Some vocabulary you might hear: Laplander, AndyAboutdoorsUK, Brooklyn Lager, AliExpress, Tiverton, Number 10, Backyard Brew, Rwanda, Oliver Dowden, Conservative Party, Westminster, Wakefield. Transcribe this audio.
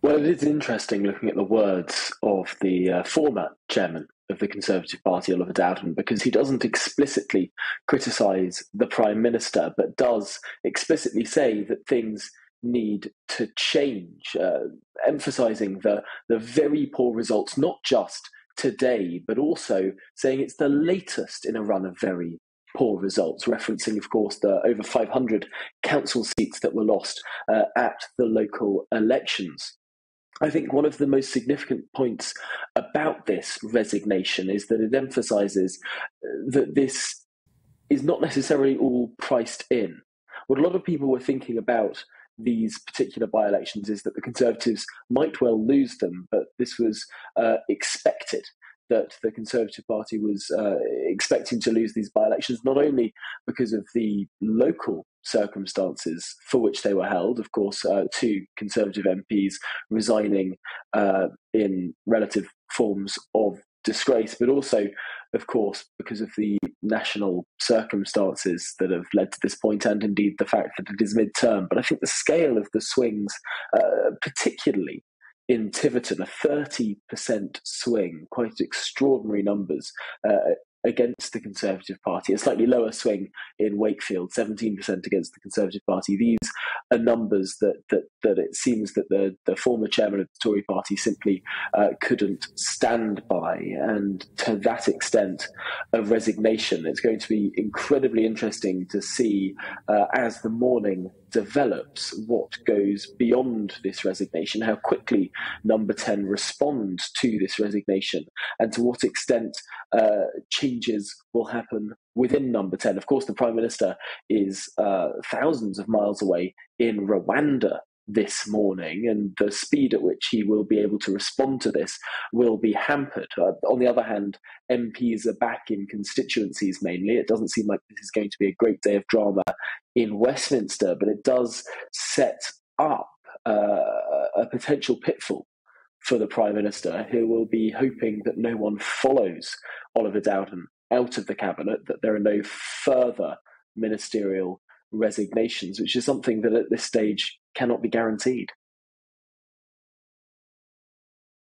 Well, it is interesting looking at the words of the former chairman of the Conservative Party, Oliver Dowden, because he doesn't explicitly criticise the Prime Minister, but does explicitly say that things need to change, emphasising the very poor results, not just today, but also saying it's the latest in a run of very poor results, referencing, of course, the over 500 council seats that were lost at the local elections. I think one of the most significant points about this resignation is that it emphasises that this is not necessarily all priced in. What a lot of people were thinking about these particular by-elections is that the Conservatives might well lose them, but this was expected, that the Conservative Party was expecting to lose these by-elections, not only because of the local circumstances for which they were held, of course, two Conservative MPs resigning in relative forms of disgrace, but also, of course, because of the national circumstances that have led to this point, and indeed the fact that it is mid-term. But I think the scale of the swings, particularly in Tiverton, a 30% swing, quite extraordinary numbers against the Conservative Party, a slightly lower swing in Wakefield, 17% against the Conservative Party. These are numbers that it seems that the former chairman of the Tory Party simply couldn't stand by. And to that extent, a resignation. It's going to be incredibly interesting to see as the morning develops what goes beyond this resignation, how quickly Number 10 responds to this resignation, and to what extent changes will happen within Number 10. Of course, the Prime Minister is thousands of miles away in Rwanda this morning, and the speed at which he will be able to respond to this will be hampered. On the other hand, MPs are back in constituencies mainly. It doesn't seem like this is going to be a great day of drama in Westminster, but it does set up a potential pitfall for the Prime Minister, who will be hoping that no one follows Oliver Dowden out of the Cabinet, that there are no further ministerial resignations, which is something that at this stage cannot be guaranteed.